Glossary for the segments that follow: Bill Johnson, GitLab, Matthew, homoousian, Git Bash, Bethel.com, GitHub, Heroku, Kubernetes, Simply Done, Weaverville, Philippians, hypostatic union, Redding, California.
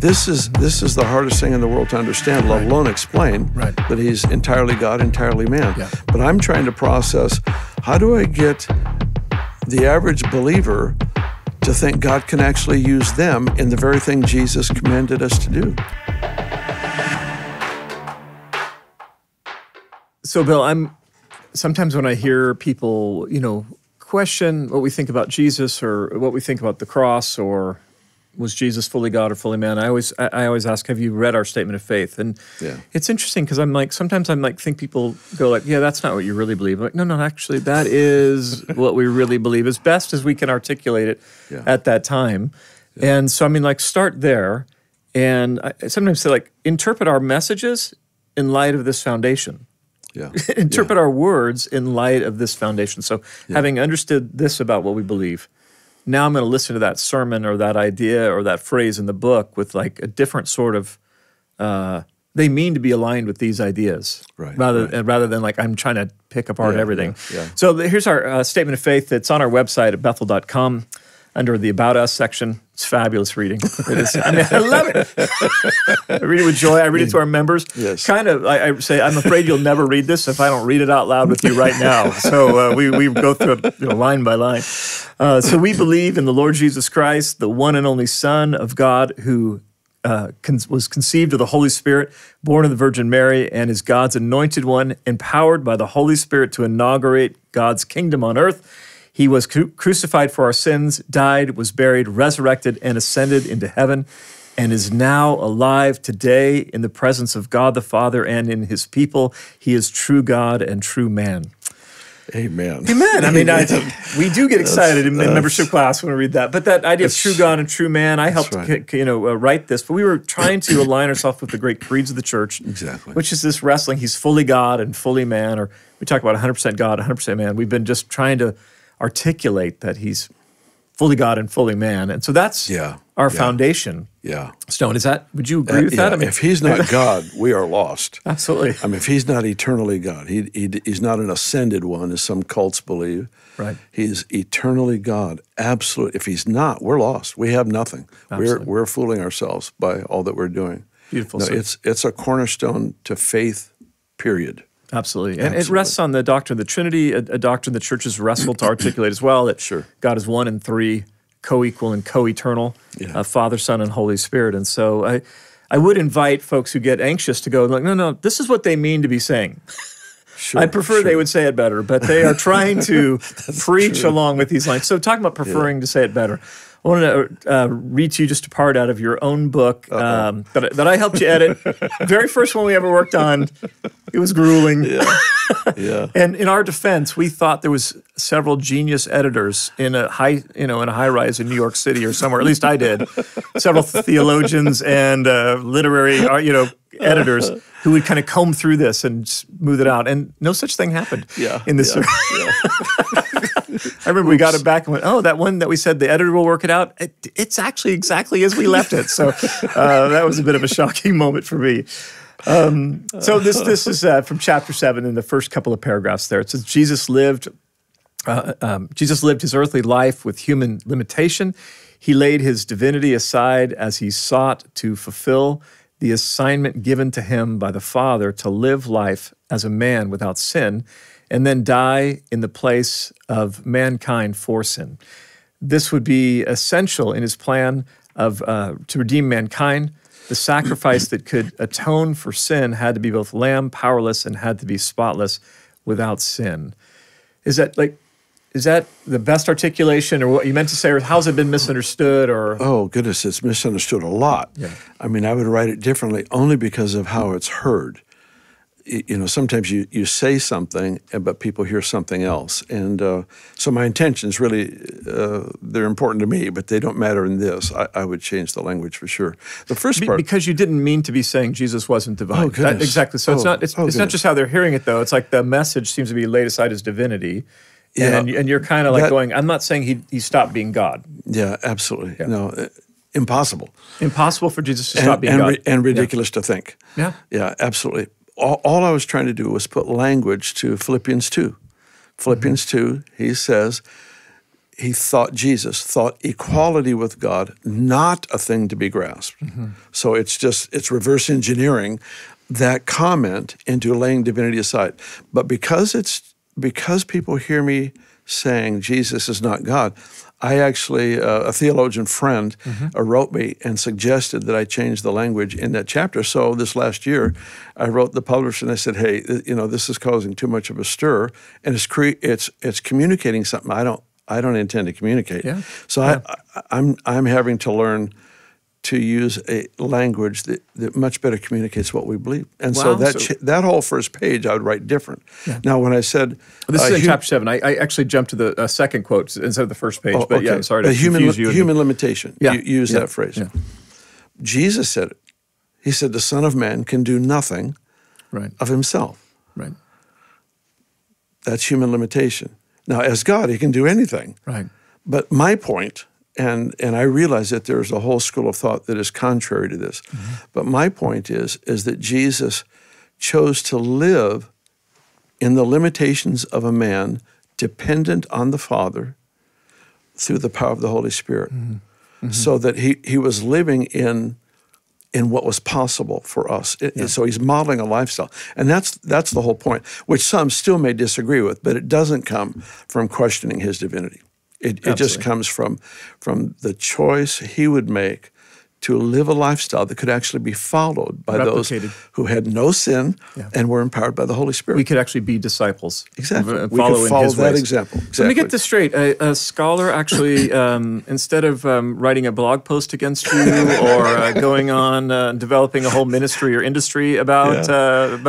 This is the hardest thing in the world to understand, let alone explain, that he's entirely God, entirely man. Yeah. But I'm trying to process, how do I get the average believer to think God can actually use them in the very thing Jesus commanded us to do? So, Bill, sometimes when I hear people, you know, question what we think about Jesus or what we think about the cross or was Jesus fully God or fully man, I always ask, have you read our statement of faith? And it's interesting because I'm like, sometimes I'm like, think people go like, yeah, that's not what you really believe. I'm like, no, no, actually, that is what we really believe as best as we can articulate it at that time. Yeah. And so, I mean, like, start there. And I sometimes say, like, interpret our messages in light of this foundation. Yeah. Interpret our words in light of this foundation. So having understood this about what we believe, now I'm going to listen to that sermon or that idea or that phrase in the book with like a different sort of, they mean to be aligned with these ideas. Right. Rather than like I'm trying to pick apart everything. Yeah, yeah. So here's our statement of faith. It's on our website at Bethel.com. Under the About Us section. It's fabulous reading. It is, I mean, I love it. I read it with joy. I read it to our members. Yes. Kind of, I say, I'm afraid you'll never read this if I don't read it out loud with you right now. So we go through it, you know, line by line. So we believe in the Lord Jesus Christ, the one and only Son of God, who was conceived of the Holy Spirit, born of the Virgin Mary, and is God's anointed one, empowered by the Holy Spirit to inaugurate God's kingdom on earth. He was crucified for our sins, died, was buried, resurrected, and ascended into heaven, and is now alive today in the presence of God the Father and in his people. He is true God and true man. Amen. Amen. I mean, we do get excited in membership class when we read that. But that idea of true God and true man, I helped write this. But we were trying to align ourselves with the great creeds of the church, which is this wrestling. He's fully God and fully man, or we talk about 100% God, 100% man. We've been just trying to articulate that he's fully God and fully man. And so that's our foundation. Yeah. Stone, is that, would you agree with that? I mean, if he's not God, we are lost. Absolutely. I mean, if he's not eternally God, he's not an ascended one, as some cults believe. Right. He's eternally God, absolutely. If he's not, we're lost. We have nothing. Absolutely. We're fooling ourselves by all that we're doing. Beautiful. No, it's a cornerstone to faith, period. Absolutely. And it rests on the doctrine of the Trinity, a doctrine the churches wrestle to articulate as well, that God is one and three, co-equal and co-eternal, Father, Son, and Holy Spirit. And so I would invite folks who get anxious to go, like, no, no, this is what they mean to be saying. Sure, I prefer they would say it better, but they are trying to preach along with these lines. So talking about preferring to say it better, I wanted to read to you just a part out of your own book that I helped you edit. Very first one we ever worked on. It was grueling. Yeah. Yeah. And in our defense, we thought there was several genius editors in a high rise in New York City or somewhere. At least I did. Several theologians and literary editors who would kind of comb through this and smooth it out. And no such thing happened in this service. Yeah. I remember we got it back and went, oh, that one that we said the editor will work it out, it's actually exactly as we left it. So that was a bit of a shocking moment for me. So this is from chapter 7 in the first couple of paragraphs there. It says, Jesus lived his earthly life with human limitation. He laid his divinity aside as he sought to fulfill the assignment given to him by the Father to live life as a man without sin, and then die in the place of mankind for sin. This would be essential in his plan of to redeem mankind. The sacrifice that could atone for sin had to be both lamb, powerless, and had to be spotless, without sin. Is that the best articulation, or what you meant to say, or how's it been misunderstood? Or oh goodness, it's misunderstood a lot. Yeah. I mean, I would write it differently only because of how it's heard. You know, sometimes you say something, but people hear something else. And so my intentions really, they're important to me, but they don't matter in this. I would change the language for sure. The first part— Because you didn't mean to be saying Jesus wasn't divine. Oh, goodness. Exactly. So it's not just how they're hearing it, though. It's like the message seems to be laid aside as divinity. Yeah, and you're kind of like going, I'm not saying he stopped being God. Yeah, absolutely. Yeah. No. Impossible. Impossible for Jesus to stop being God. And ridiculous to think. Yeah. Yeah, absolutely. All I was trying to do was put language to Philippians 2. Philippians 2, he says, he thought, Jesus thought equality with God not a thing to be grasped. Mm-hmm. So it's reverse engineering that comment into laying divinity aside. But because people hear me saying Jesus is not God, I actually, a theologian friend wrote me and suggested that I change the language in that chapter. So this last year, I wrote the publisher and I said, hey, you know, this is causing too much of a stir, and it's communicating something I don't intend to communicate. Yeah. So yeah. I'm having to learn to use a language that much better communicates what we believe. And wow, so that whole first page I would write different. Yeah. Now when I said— This is in chapter 7. I actually jumped to the second quote instead of the first page, but okay. Yeah, I'm sorry to confuse you. Human limitation, yeah. you use that phrase. Yeah. Jesus said it. He said, the Son of Man can do nothing of himself. Right. That's human limitation. Now as God, he can do anything. Right. But my point— And I realize that there's a whole school of thought that is contrary to this. Mm-hmm. But my point is that Jesus chose to live in the limitations of a man dependent on the Father through the power of the Holy Spirit. Mm-hmm. Mm-hmm. So that he was living in what was possible for us. So he's modeling a lifestyle. And that's the whole point, which some still may disagree with, but it doesn't come from questioning his divinity. It just comes from the choice he would make to live a lifestyle that could actually be followed by those who had no sin and were empowered by the Holy Spirit. We could actually be disciples. Exactly. We could follow that example. Exactly. Let me get this straight. A scholar actually, instead of writing a blog post against you or going on developing a whole ministry or industry about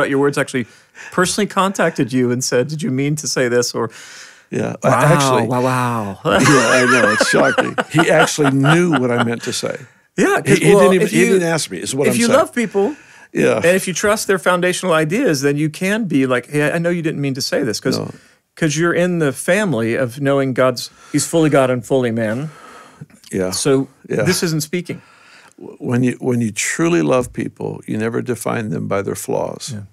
your words, actually personally contacted you and said, did you mean to say this? Or... Yeah, wow, actually. Wow. Yeah, I know, it's shocking. He actually knew what I meant to say. Yeah, he didn't ask me, is what I'm saying. If you love people, and if you trust their foundational ideas, then you can be like, hey, I know you didn't mean to say this, because you're in the family of knowing he's fully God and fully man. Yeah. So this isn't speaking. When you truly love people, you never define them by their flaws. Yeah.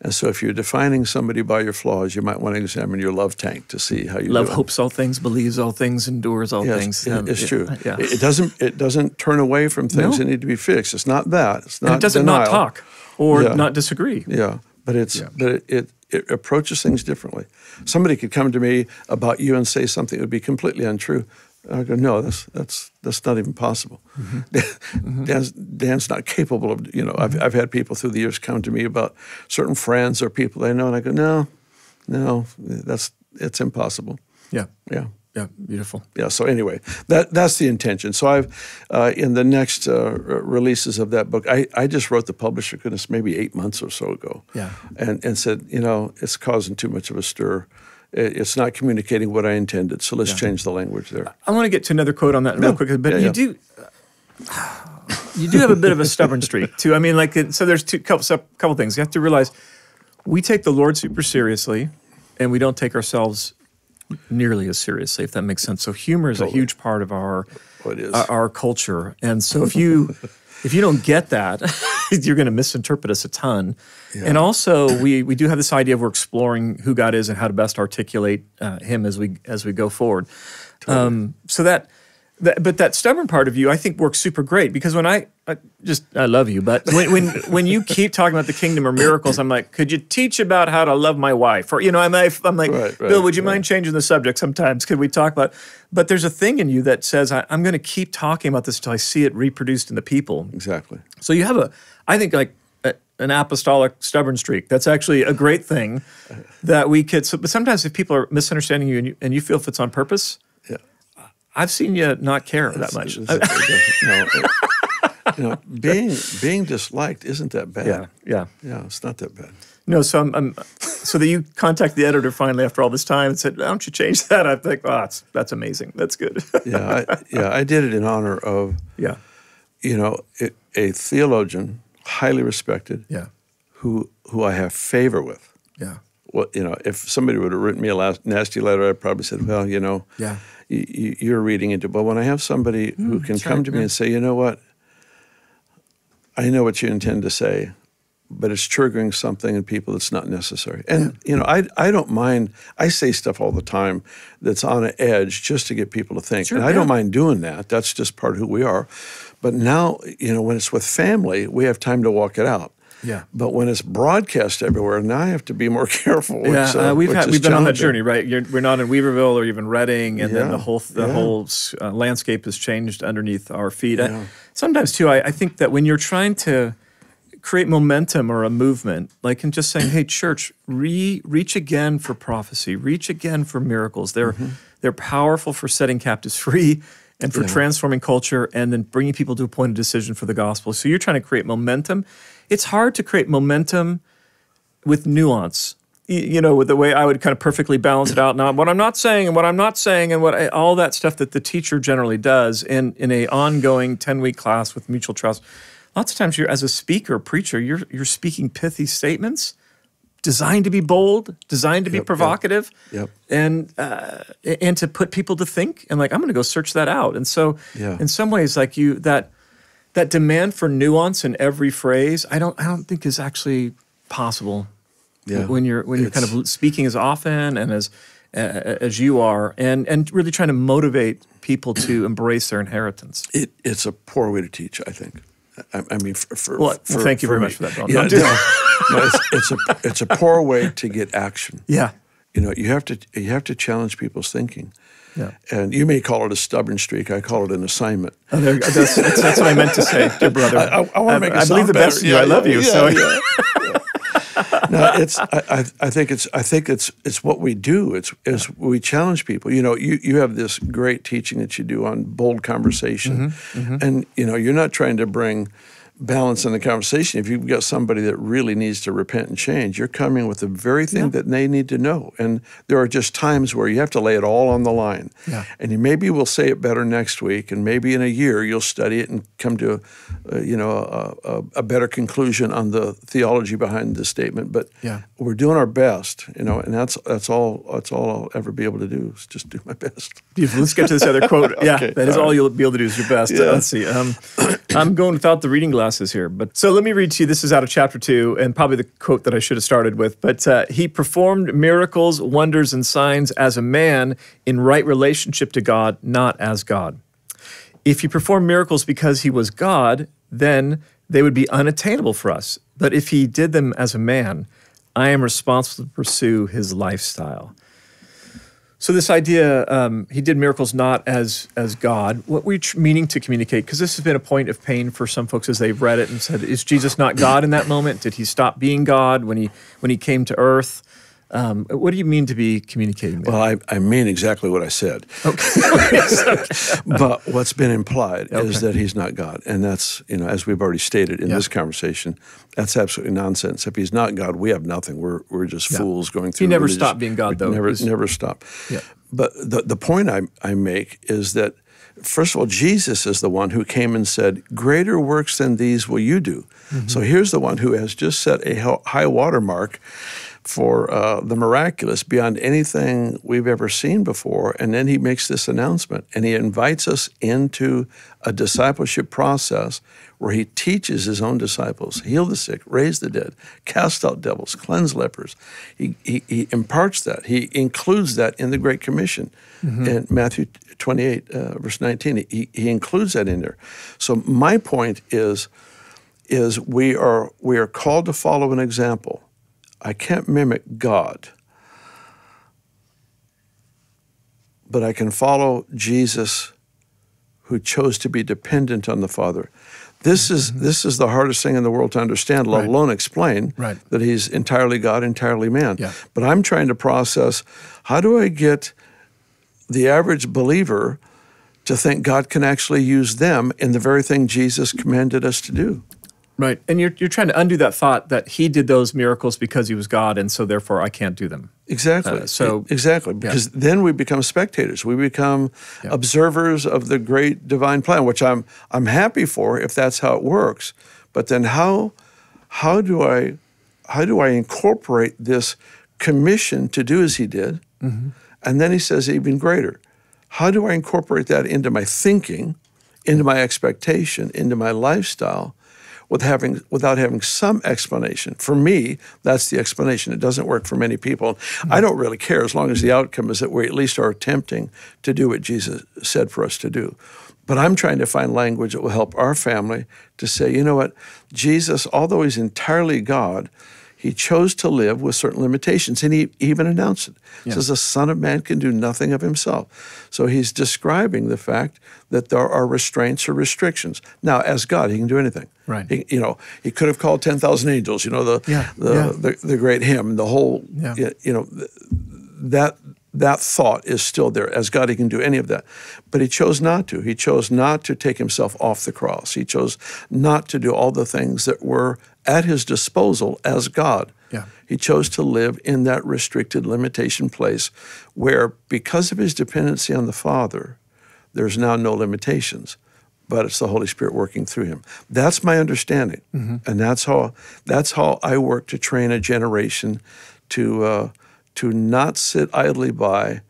And so if you're defining somebody by your flaws, you might want to examine your love tank to see how you love hopes all things, believes all things, endures all things. It's true. Yeah. It doesn't turn away from things that need to be fixed. It's not that. It's not. And it doesn't denial. Not talk or not disagree. Yeah, but it approaches things differently. Somebody could come to me about you and say something that would be completely untrue. I go, no, that's not even possible. Mm-hmm. Dan's not capable of, you know, I've had people through the years come to me about certain friends or people they know, and I go, no, it's impossible. Yeah. Yeah. Yeah, beautiful. Yeah, so anyway, that's the intention. So I've, in the next releases of that book, I just wrote the publisher, goodness, maybe 8 months or so ago, and said, you know, it's causing too much of a stir. It's not communicating what I intended, so let's change the language there. I want to get to another quote on that real quick, but you do have a bit of a stubborn streak too. I mean, like, so there's a couple things. You have to realize we take the Lord super seriously, and we don't take ourselves nearly as seriously, if that makes sense. So humor is a huge part of our culture, and so if you don't get that, you're going to misinterpret us a ton. Yeah. And also, we do have this idea of we're exploring who God is and how to best articulate Him as we go forward. Totally. So that stubborn part of you, I think, works super great, because when I love you, but when you keep talking about the kingdom or miracles, I'm like, could you teach about how to love my wife? Or, you know, I'm like, Bill, would you mind changing the subject sometimes? Could we talk about? But there's a thing in you that says, I'm going to keep talking about this until I see it reproduced in the people. Exactly. So you have an apostolic stubborn streak. That's actually a great thing that we could, but sometimes if people are misunderstanding you and you feel if it's on purpose, I've seen you not care that much. You know, being disliked isn't that bad. Yeah, it's not that bad. No, so so that you contact the editor finally after all this time and said, "Why don't you change that?" I think, "Oh, that's amazing. That's good." I did it in honor of you know, a theologian highly respected, who I have favor with. Yeah. Well, you know, if somebody would have written me a nasty letter, I'd probably said, "Well, you know, you're reading into." But when I have somebody who can come to me and say, "You know what? I know what you intend to say, but it's triggering something in people that's not necessary. And, you know, I don't mind, I say stuff all the time that's on an edge just to get people to think. Sure, and I don't mind doing that. That's just part of who we are. But now, you know, when it's with family, we have time to walk it out. Yeah. But when it's broadcast everywhere, now I have to be more careful. Which, yeah, we've been on that journey, right? We're not in Weaverville or even Redding, and then the whole landscape has changed underneath our feet. Yeah. Sometimes, too, I think that when you're trying to create momentum or a movement, like in just saying, hey, church, reach again for prophecy, reach again for miracles. They're powerful for setting captives free and for transforming culture and then bringing people to a point of decision for the gospel. So you're trying to create momentum. It's hard to create momentum with nuance. You know, with the way I would kind of perfectly balance it out. Now, what I'm not saying and what I'm not saying and all that stuff that the teacher generally does in an ongoing 10-week class with mutual trust. Lots of times, as a speaker or preacher, you're speaking pithy statements designed to be bold, designed to be provocative, and to put people to think. And like, I'm going to go search that out. And so, in some ways, like that demand for nuance in every phrase, I don't think is actually possible. Yeah. When you're kind of speaking as often and as you are, and really trying to motivate people to embrace their inheritance. It's a poor way to teach, I think. I mean, thank you very much for that, Don. Yeah, no, it's a poor way to get action. Yeah, you know, you have to challenge people's thinking. Yeah, and you may call it a stubborn streak. I call it an assignment. Oh, that's what I meant to say, dear brother. I want to make. I believe the best in you. I love you. Yeah, so. Yeah. No, I think it's what we do. It's we challenge people. You know, you have this great teaching that you do on bold conversation, and you know, you're not trying to bring balance in the conversation. If you've got somebody that really needs to repent and change, you're coming with the very thing that they need to know. And there are just times where you have to lay it all on the line. Yeah. And you maybe will say it better next week, and maybe in a year you'll study it and come to a better conclusion on the theology behind the statement. But we're doing our best, you know, and that's all I'll ever be able to do is just do my best. Beautiful. Let's get to this other quote. Okay, yeah, that is all you'll be able to do is your best. Yeah. Let's see. I'm going without the reading glasses here, but so let me read to you. This is out of chapter 2, and probably the quote that I should have started with. But he performed miracles, wonders, and signs as a man in right relationship to God, not as God. If he performed miracles because he was God, then they would be unattainable for us. But if he did them as a man, I am responsible to pursue his lifestyle. So this idea, he did miracles not as God, what we're meaning to communicate, because this has been a point of pain for some folks as they've read it and said, is Jesus not God in that moment? Did he stop being God when he came to earth? What do you mean to be communicating that? Well, I mean exactly what I said. Okay. But what's been implied is that he's not God. And that's, you know, as we've already stated in this conversation, that's absolutely nonsense. If he's not God, we have nothing. We're just fools going through. He never stopped being God, though. Never stopped. Yeah. But the point I make is that, first of all, Jesus is the one who came and said, greater works than these will you do. So here's the one who has just set a high watermark for the miraculous beyond anything we've ever seen before. And then he makes this announcement, and he invites us into a discipleship process where he teaches his own disciples, heal the sick, raise the dead, cast out devils, cleanse lepers. He imparts that. He includes that in the Great Commission. In Matthew 28, verse 19, he includes that in there. So my point is we are called to follow an example. I can't mimic God, but I can follow Jesus, who chose to be dependent on the Father. This is the hardest thing in the world to understand, let alone explain, that he's entirely God, entirely man. Yeah. But I'm trying to process, how do I get the average believer to think God can actually use them in the very thing Jesus commanded us to do? Right, and you're trying to undo that thought that he did those miracles because he was God, and so therefore I can't do them. Exactly. Exactly, because then we become spectators. We become observers of the great divine plan, which I'm happy for if that's how it works. But then how do I incorporate this commission to do as he did? And then he says even greater. How do I incorporate that into my thinking, into my expectation, into my lifestyle, without having some explanation. For me, that's the explanation. It doesn't work for many people. I don't really care as long as the outcome is that we at least are attempting to do what Jesus said for us to do. But I'm trying to find language that will help our family to say, you know what, Jesus, although he's entirely God, he chose to live with certain limitations, and he even announced it. He says, the Son of Man can do nothing of himself. So he's describing the fact that there are restraints or restrictions. Now, as God, he can do anything. Right. He could have called 10,000 angels, the great hymn, the whole, that thought is still there. As God, he can do any of that. But he chose not to. He chose not to take himself off the cross. He chose not to do all the things that were at his disposal as God. Yeah. He chose to live in that restricted limitation place where, because of his dependency on the Father, there's now no limitations, but it's the Holy Spirit working through him. That's my understanding, and that's how I work to train a generation to not sit idly by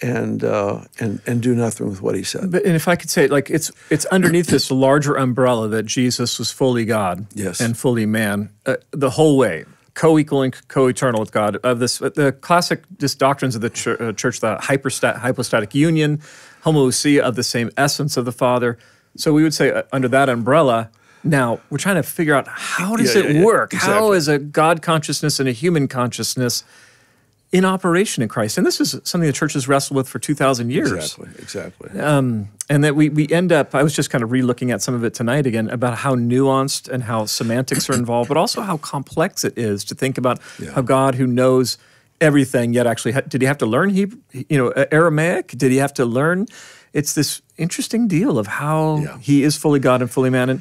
and do nothing with what he said. But, and if I could say, like, it's underneath this larger umbrella that Jesus was fully God and fully man the whole way, co-equal and co-eternal with God. The classic doctrines of the church, the hypostatic union, homoousia, of the same essence of the Father. So we would say under that umbrella, now we're trying to figure out how does it work? Exactly. How is a God consciousness and a human consciousness in operation in Christ? And this is something the church has wrestled with for 2,000 years. Exactly. And that we end up, I was just kind of re-looking at some of it tonight again, about how nuanced and how semantics are involved, but also how complex it is to think about how God, who knows everything, yet actually, did he have to learn Hebrew, Aramaic? Did he have to learn? It's this interesting deal of how he is fully God and fully man. And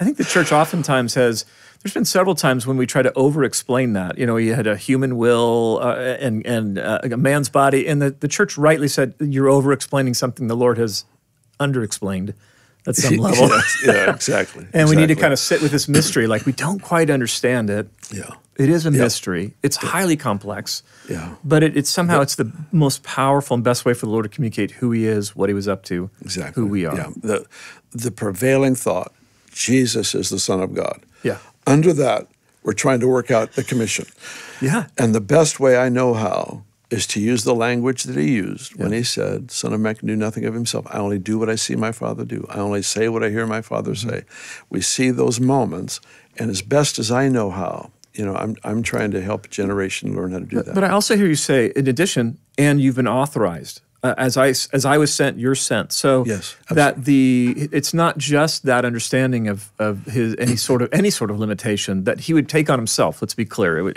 I think the church oftentimes has, there's been several times when we try to over-explain that. You know, he had a human will and a man's body, and the church rightly said, you're over-explaining something the Lord has under-explained at some level. Exactly. And we need to kind of sit with this mystery, like we don't quite understand it. Yeah. It is a mystery. It's highly complex. Yeah. But it's the most powerful and best way for the Lord to communicate who he is, what he was up to, who we are. Yeah. The prevailing thought, Jesus is the Son of God. Yeah. Under that, we're trying to work out the commission. Yeah. And the best way I know how is to use the language that he used when he said, Son of Man can do nothing of himself. I only do what I see my Father do. I only say what I hear my Father say. We see those moments, and as best as I know how, I'm trying to help a generation learn how to do that. But I also hear you say, in addition, and you've been authorized. As I was sent, you're sent. So that it's not just that understanding of his any sort of limitation that he would take on himself. Let's be clear.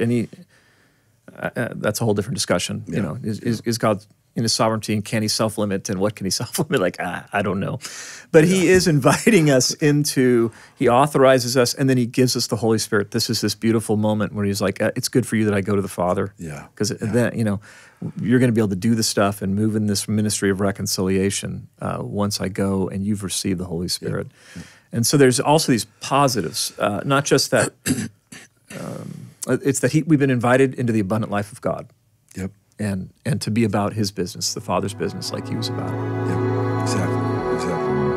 That's a whole different discussion. Yeah. Is God in his sovereignty, and can he self-limit, and what can he self-limit? Like, I don't know. But he is inviting us into, he authorizes us, and then he gives us the Holy Spirit. This is this beautiful moment where he's like, it's good for you that I go to the Father. Yeah. Because then, you're going to be able to do the stuff and move in this ministry of reconciliation once I go and you've received the Holy Spirit. Yeah. And so there's also these positives, not just that, it's that we've been invited into the abundant life of God. Yep. And to be about his business, the Father's business, like he was about it. Yep, exactly.